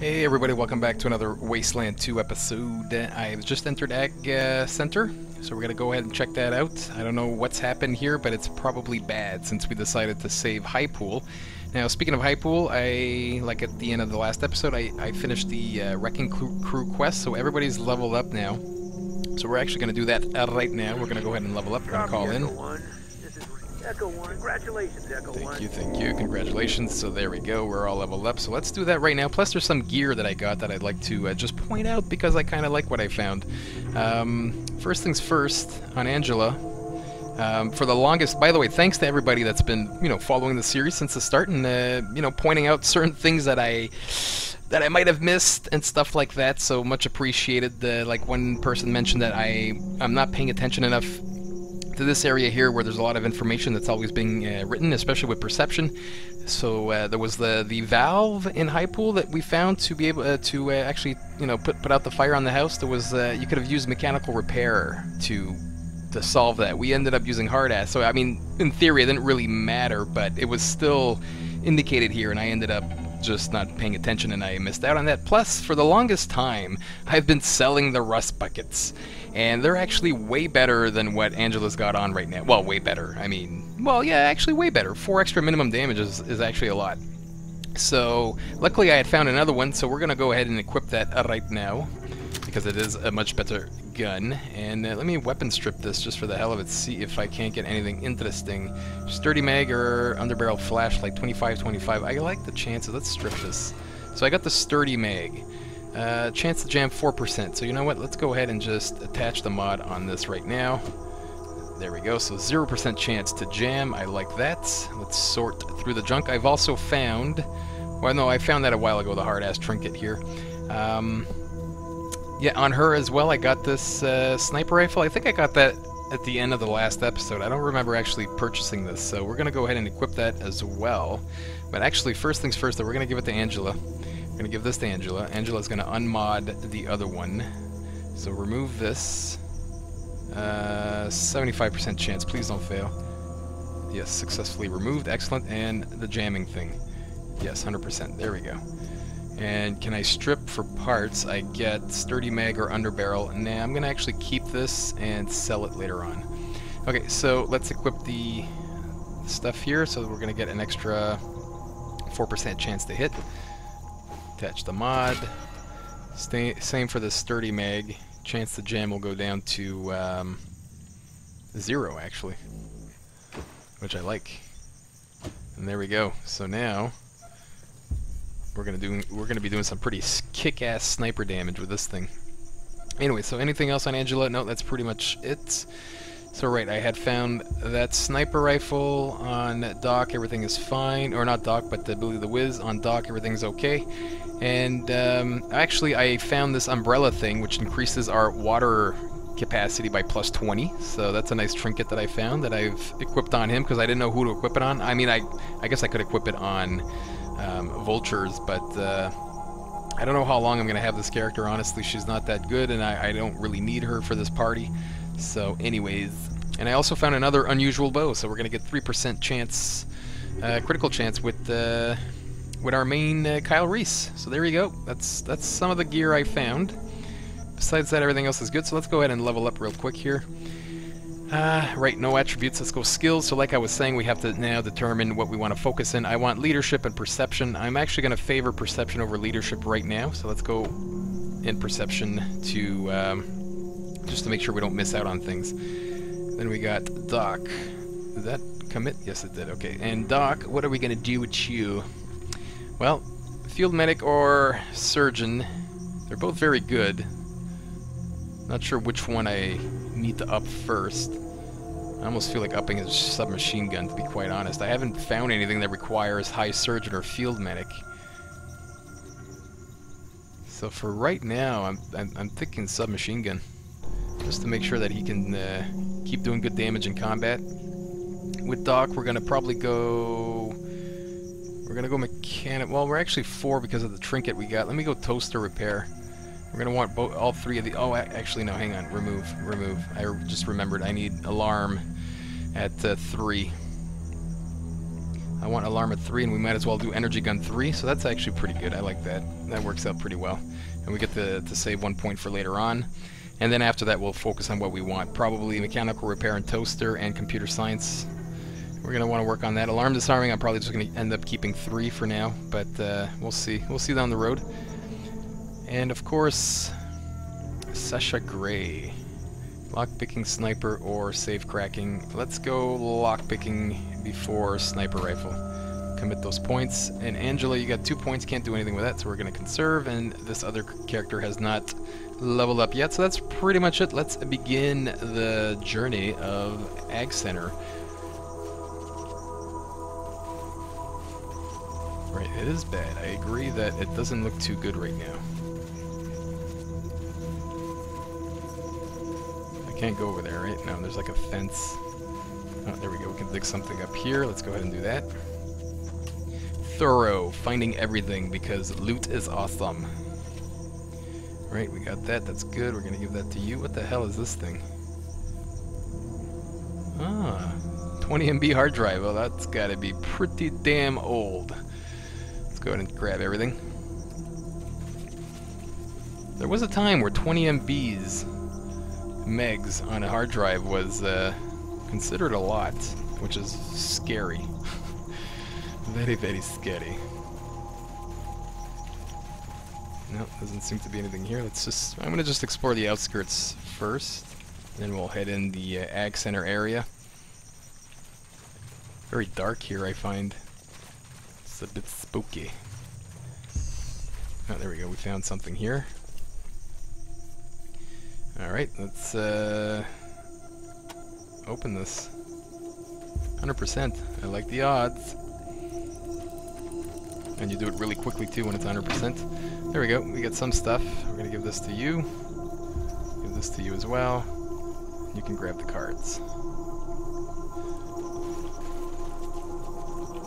Hey everybody, welcome back to another Wasteland 2 episode. I just entered Ag Center, so we're going to go ahead and check that out. I don't know what's happened here, but it's probably bad since we decided to save Highpool. Now, speaking of Highpool, like at the end of the last episode, I finished the Wrecking Crew quest, so everybody's leveled up now. So we're actually going to do that right now. We're going to go ahead and level up. We're going to call in. Echo one, congratulations, Echo one. Thank you, congratulations. So there we go, we're all leveled up. So let's do that right now. Plus, there's some gear that I got that I'd like to just point out because I kind of like what I found. First things first, on Angela. For the longest, by the way, thanks to everybody that's been, following the series since the start and, pointing out certain things that I might have missed and stuff like that. So much appreciated. Like one person mentioned that I'm not paying attention enough to this area here where there's a lot of information that's always being written, especially with perception. So there was the valve in Highpool that we found to be able to actually put out the fire on the house. There was you could have used mechanical repair to solve that. We ended up using hard ass. So I mean, in theory, it didn't really matter, but it was still indicated here, and I ended up just not paying attention and I missed out on that. Plus, for the longest time, I've been selling the rust buckets, and they're actually way better than what Angela's got on right now. Well, way better. I mean, well, yeah, actually way better. 4 extra minimum damage is actually a lot. So, luckily I had found another one, so we're gonna go ahead and equip that right now, because it is a much better gun. And let me weapon strip this just for the hell of it, see if I can't get anything interesting. Sturdy mag or underbarrel flashlight, 25-25. I like the chances. Let's strip this. So I got the sturdy mag. Chance to jam 4%. So you know what? Let's go ahead and just attach the mod on this right now. There we go. So 0% chance to jam. I like that. Let's sort through the junk. I've also found... Well, no, I found that a while ago, the hard-ass trinket here. Yeah, on her as well, I got this sniper rifle. I think I got that at the end of the last episode. I don't remember actually purchasing this, so we're going to go ahead and equip that as well. But actually, first things first, though, we're going to give it to Angela. We're going to give this to Angela. Angela's going to unmod the other one. So remove this. 75% chance. Please don't fail. Yes, successfully removed. Excellent. And the jamming thing. Yes, 100%. There we go. And can I strip for parts? I get sturdy mag or underbarrel. Nah, I'm gonna actually keep this and sell it later on. Okay, so let's equip the stuff here. So we're gonna get an extra 4% chance to hit. Attach the mod. Same for the sturdy mag. Chance to jam will go down to 0 actually, which I like. And there we go. So now we're gonna be doing some pretty kick-ass sniper damage with this thing. Anyway, so anything else on Angela? No, that's pretty much it. So right, I had found that sniper rifle on Doc. Everything is fine, or not Doc, but the Billy the Wiz on Doc. Everything's okay. And actually, I found this umbrella thing, which increases our water capacity by +20. So that's a nice trinket that I found that I've equipped on him because I didn't know who to equip it on. I mean, I guess I could equip it on vultures, but I don't know how long I'm gonna have this character. Honestly, she's not that good, and I don't really need her for this party. So anyways, and I also found another unusual bow, so we're gonna get 3% chance, critical chance with our main Kyle Reese. So there you go. That's some of the gear I found. Besides that, everything else is good. So let's go ahead and level up real quick here. Right, no attributes, let's go skills. So like I was saying, we have to now determine what we want to focus in. I want leadership and perception. I'm actually going to favor perception over leadership right now, so let's go in perception to, just to make sure we don't miss out on things. Then we got Doc. Did that commit? Yes, it did, okay. And Doc, what are we going to do with you? Well, field medic or surgeon, they're both very good. Not sure which one I need to up first. I almost feel like upping a submachine gun, to be quite honest. I haven't found anything that requires high surgeon or field medic. So for right now, I'm thinking submachine gun, just to make sure that he can keep doing good damage in combat. With Doc, we're gonna probably go. We're gonna go mechanic. Well, we're actually 4 because of the trinket we got. Let me go toaster repair. We're going to want all 3 of the... Oh, actually, no, hang on. Remove. I just remembered I need alarm at 3. I want alarm at 3, and we might as well do energy gun 3, so that's actually pretty good. I like that. That works out pretty well. And we get to save 1 point for later on. And then after that, we'll focus on what we want. Probably mechanical repair and toaster and computer science. We're going to want to work on that. Alarm disarming, I'm probably just going to end up keeping 3 for now, but we'll see. We'll see down the road. And of course, Sasha Gray. Lockpicking, sniper, or safe cracking. Let's go lockpicking before sniper rifle. Commit those points. And Angela, you got 2 points, can't do anything with that, so we're going to conserve. And this other character has not leveled up yet, so that's pretty much it. Let's begin the journey of Ag Center. Right, it is bad. I agree that it doesn't look too good right now. Can't go over there, right? No, there's like a fence. Oh, there we go. We can dig something up here. Let's go ahead and do that. Thorough. Finding everything because loot is awesome. Right, we got that. That's good. We're going to give that to you. What the hell is this thing? Ah, 20 MB hard drive. Well, that's got to be pretty damn old. Let's go ahead and grab everything. There was a time where 20 MBs... megs on a hard drive was considered a lot, which is scary. Very, very scary. No, doesn't seem to be anything here. Let's just... I'm gonna just explore the outskirts first, then we'll head in the Ag Center area. Very dark here, I find. It's a bit spooky. Oh, there we go. We found something here. Alright, let's open this. 100%. I like the odds. And you do it really quickly too when it's 100%. There we go, we got some stuff. We're going to give this to you. Give this to you as well. You can grab the cards.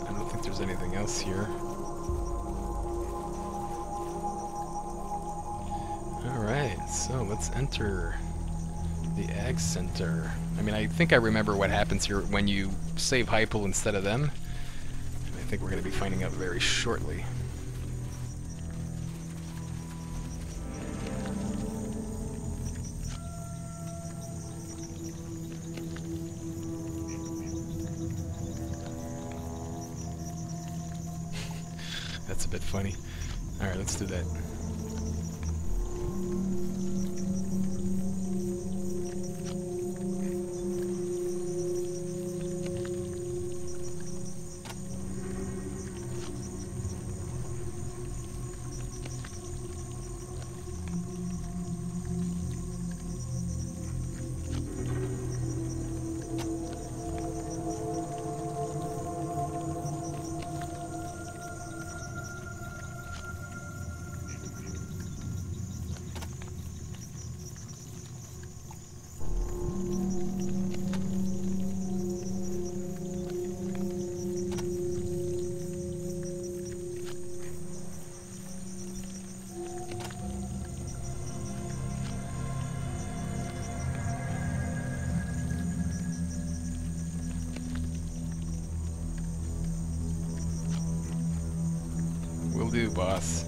I don't think there's anything else here. Alright, so let's enter the Ag Center. I mean, I think I remember what happens here when you save Highpool instead of them. And I think we're going to be finding out very shortly. That's a bit funny. Alright, let's do that. Do, boss.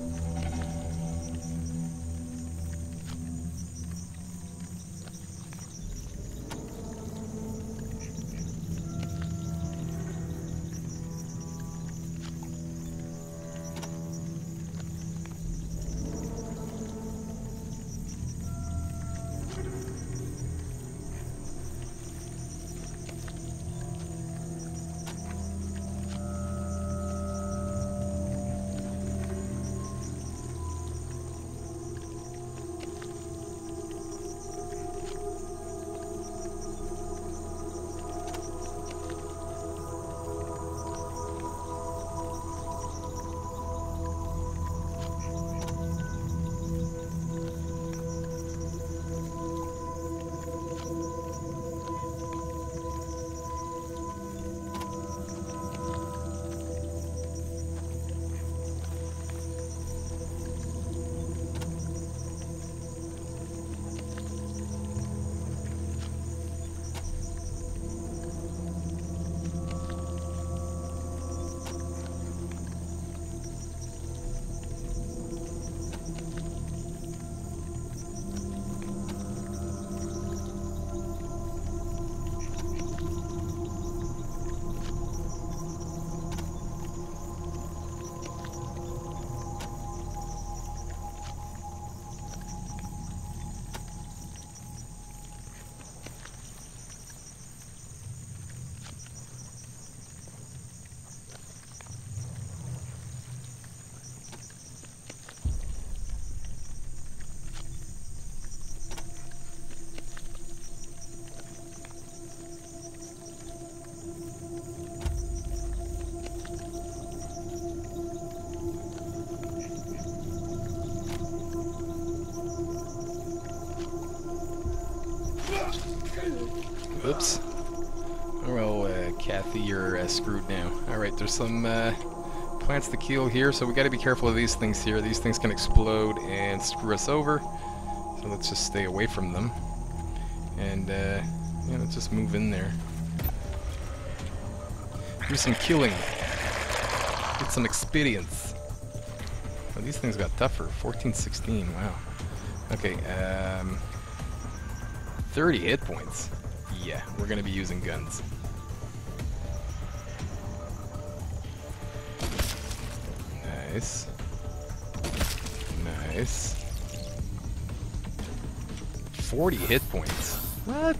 Whoops. Well, Kathy, you're screwed now. Alright, there's some plants to kill here, so we gotta be careful of these things here. These things can explode and screw us over. So let's just stay away from them. And yeah, let's just move in there. Do some killing. Get some experience. Well, these things got tougher. 14, 16, wow. Okay, 30 hit points. Yeah, we're gonna be using guns. Nice. Nice. 40 hit points. What?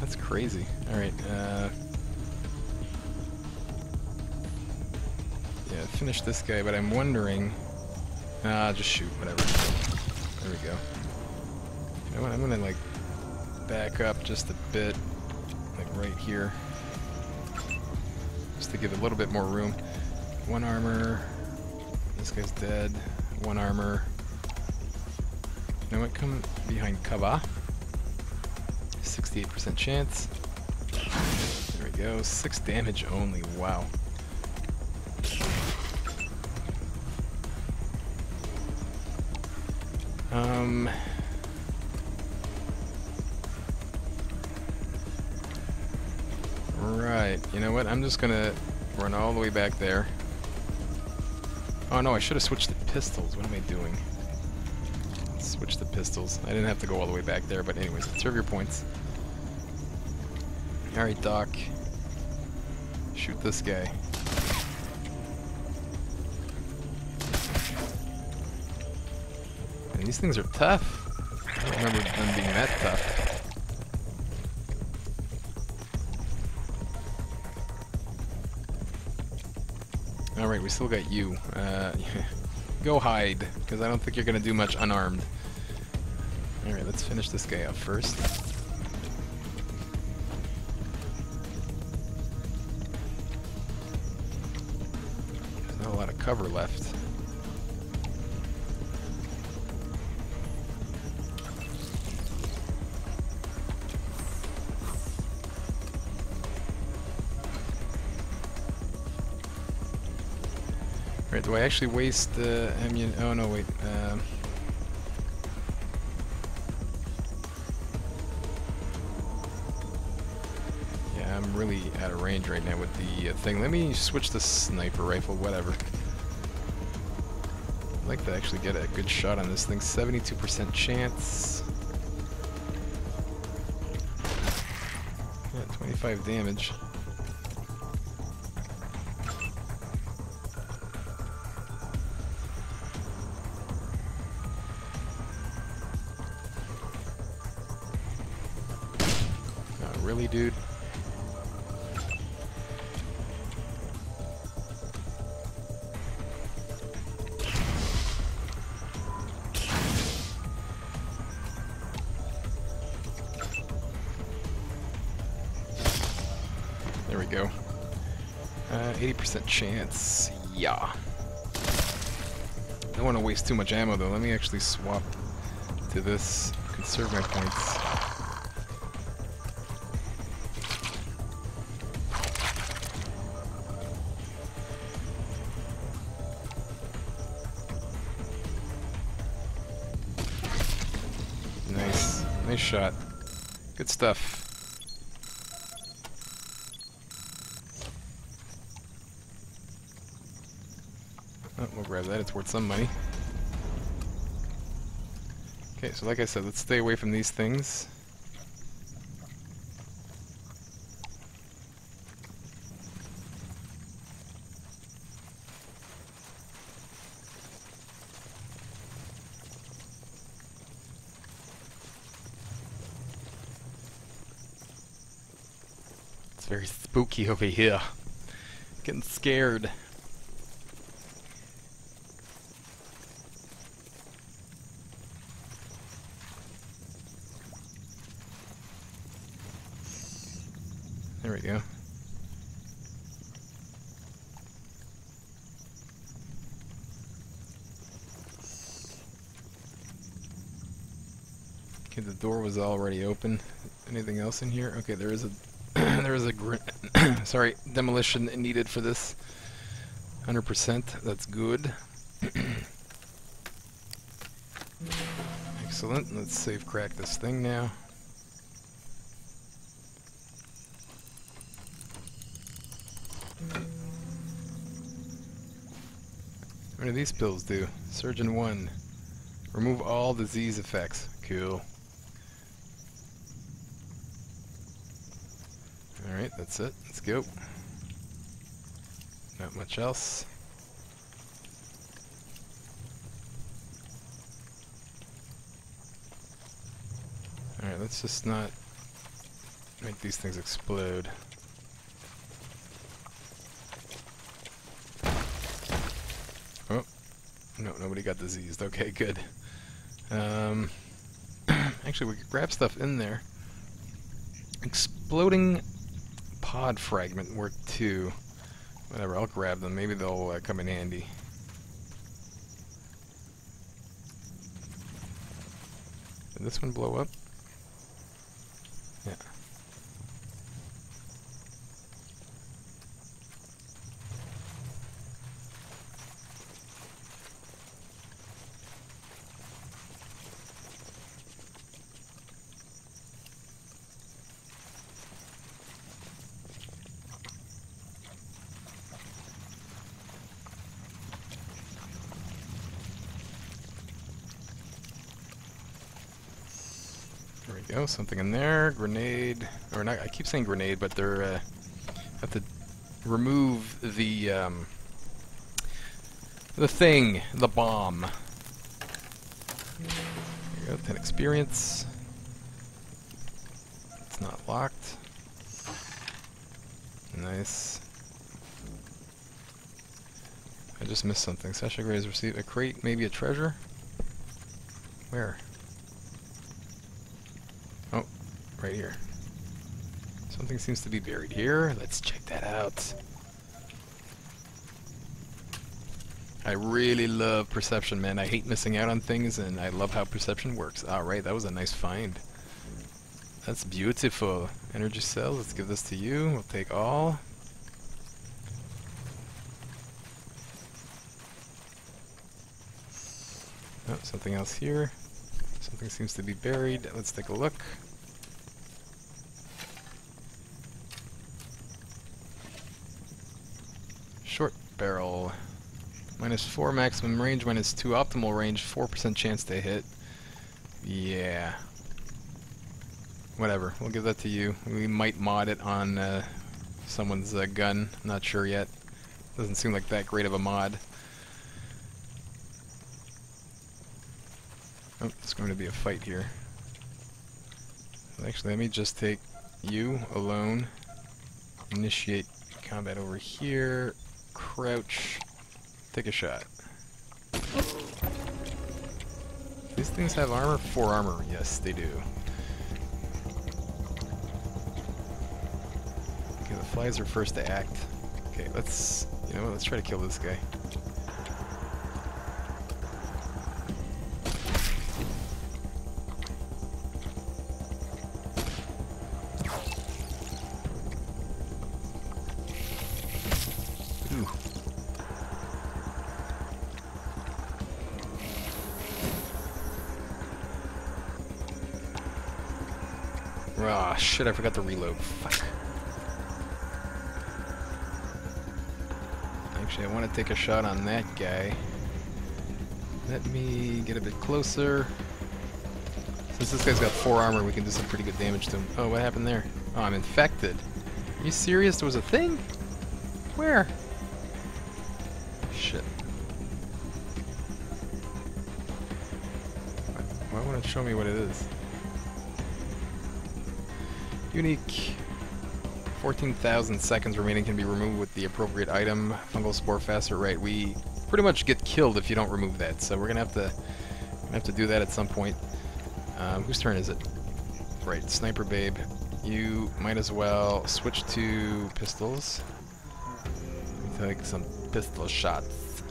That's crazy. Alright, yeah, finish this guy, but I'm wondering... Ah, just shoot, whatever. There we go. You know what, I'm gonna, like, back up just a bit. Like, right here. Just to give a little bit more room. One armor. This guy's dead. One armor. You know what, come behind cover. 68% chance. There we go. 6 damage only. Wow. Right. You know what? I'm just gonna run all the way back there. Oh no! I should have switched the pistols. What am I doing? Switch the pistols. I didn't have to go all the way back there, but anyways, conserve your points. Alright, Doc. Shoot this guy. And these things are tough. I don't remember them being that tough. Alright, we still got you. Go hide, because I don't think you're going to do much unarmed. Alright, let's finish this guy up first. There's not a lot of cover left. Right, do I actually waste the ammunition? Oh no, wait. Yeah, I'm really out of range right now with the thing. Let me switch to sniper rifle, whatever. I'd like to actually get a good shot on this thing. 72% chance. Yeah, 25 damage. Really, dude? There we go. 80% chance. Yeah. Don't want to waste too much ammo though. Let me actually swap to this. Conserve my points. Nice shot. Good stuff. Oh, we'll grab that. It's worth some money. Okay, so like I said, let's stay away from these things. Very spooky over here. Getting scared. There we go. Okay, the door was already open. Anything else in here? Okay, there is a sorry, demolition needed for this. 100%. That's good. Excellent. Let's safe crack this thing now. What do these pills do? Surgeon 1. Remove all disease effects. Cool. Alright, that's it. Let's go. Not much else. Alright, let's just not make these things explode. Oh, no, nobody got diseased. Okay, good. Actually, we could grab stuff in there. Exploding pod fragment work too. Whatever, I'll grab them. Maybe they'll come in handy. Did this one blow up? Yeah. Go, something in there. Grenade, or not? I keep saying grenade, but they're have to remove the thing, the bomb. There you go, 10 experience. It's not locked. Nice. I just missed something. Sasha Gray has received a crate, maybe a treasure. Where? Right here. Something seems to be buried here. Let's check that out. I really love perception, man. I hate missing out on things, and I love how perception works. Alright, that was a nice find. That's beautiful. Energy cell, let's give this to you. We'll take all. Oh, something else here. Something seems to be buried. Let's take a look. Barrel. -4 maximum range, -2 optimal range, 4% chance to hit. Yeah. Whatever, we'll give that to you. We might mod it on someone's gun, not sure yet. Doesn't seem like that great of a mod. Oh, it's going to be a fight here. Actually, let me just take you alone. Initiate combat over here. Crouch, take a shot. These things have armor? 4 armor, yes they do. Okay, the flies are first to act. Okay, let's, you know what, let's try to kill this guy. Ah, shit, I forgot to reload. Fuck. Actually, I want to take a shot on that guy. Let me get a bit closer. Since this guy's got 4 armor, we can do some pretty good damage to him. Oh, what happened there? Oh, I'm infected. Are you serious? There was a thing? Where? Shit. Why won't it show me what it is? Unique. 14,000 seconds remaining can be removed with the appropriate item. Fungal spore faster, right? We pretty much get killed if you don't remove that, so we're gonna have to do that at some point. Whose turn is it? Right, sniper babe. You might as well switch to pistols. Take some pistol shots.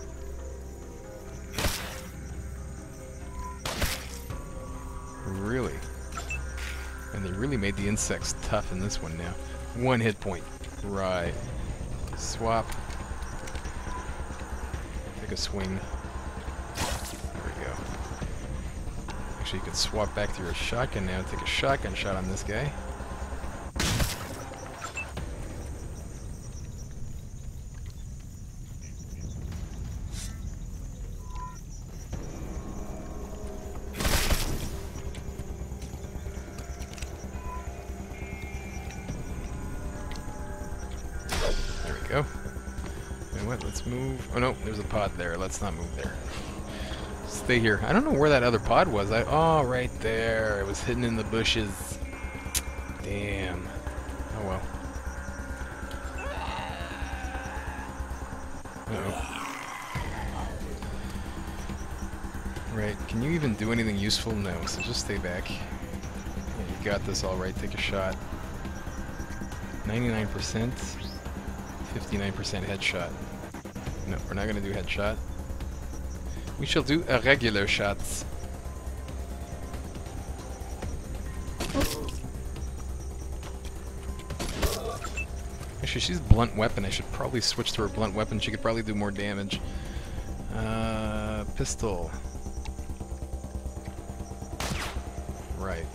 Really? And they really made the insects tough in this one now. 1 hit point. Right. Swap. Take a swing. There we go. Actually, you could swap back to your shotgun now. Take a shotgun shot on this guy. Move. Oh no, there's a pod there. Let's not move there. Stay here. I don't know where that other pod was. Oh, right there. It was hidden in the bushes. Damn. Oh well. Uh-oh. Right. Can you even do anything useful? No. So just stay back. Yeah, you got this all right. Take a shot. 99%. 59% headshot. No, we're not going to do headshot. We shall do a regular shot. Actually, she's blunt weapon. I should probably switch to her blunt weapon. She could probably do more damage. Pistol. Right.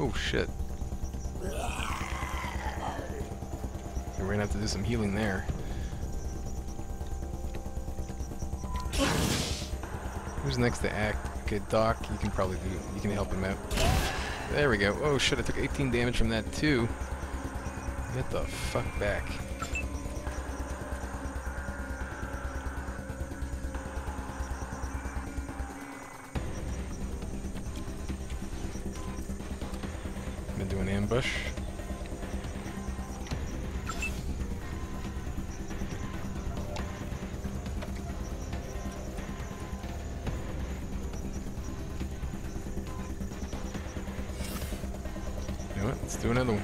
Oh shit. We're gonna have to do some healing there. Who's next to act? Okay, Doc, you can probably do, you can help him out. There we go. Oh shit, I took 18 damage from that too. Get the fuck back. Ambush. You know what? Let's do another one.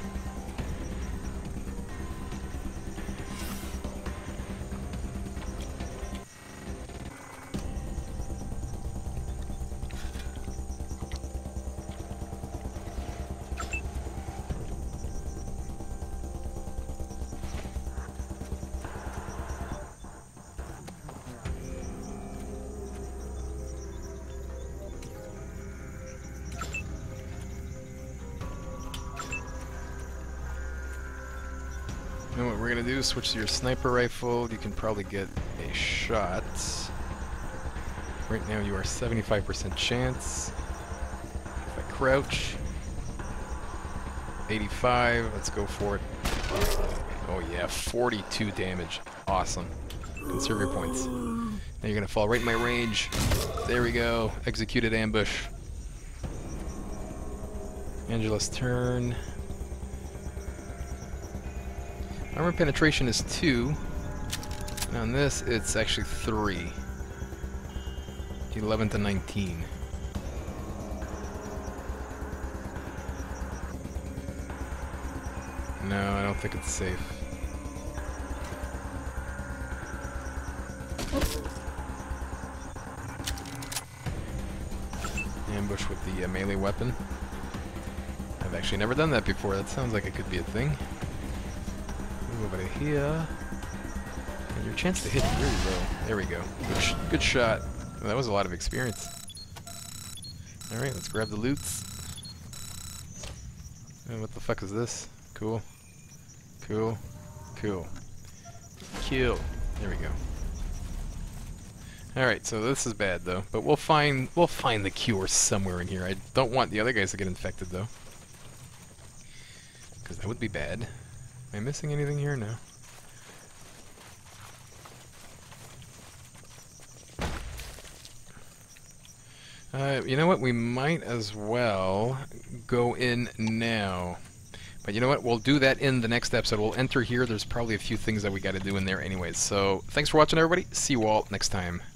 You know what we're gonna do? Switch to your sniper rifle. You can probably get a shot. Right now you are 75% chance. If I crouch, 85. Let's go for it. Oh yeah, 42 damage. Awesome. Conserve your points. Now you're gonna fall right in my range. There we go. Executed ambush. Angela's turn. Armor penetration is 2, and on this it's actually 3. 11 to 19. No, I don't think it's safe. Ambush with the melee weapon. I've actually never done that before. That sounds like it could be a thing. Over here, and your chance to hit really low. There we go. Good shot. Well, that was a lot of experience. All right, let's grab the loots. And what the fuck is this? Cool. Cool. Cool. Kill. There we go. All right, so this is bad though, but we'll find the cure somewhere in here. I don't want the other guys to get infected though, because that would be bad. Am I missing anything here? No. You know what? We might as well go in now. But you know what? We'll do that in the next episode. We'll enter here. There's probably a few things that we got to do in there anyways. So thanks for watching, everybody. See you all next time.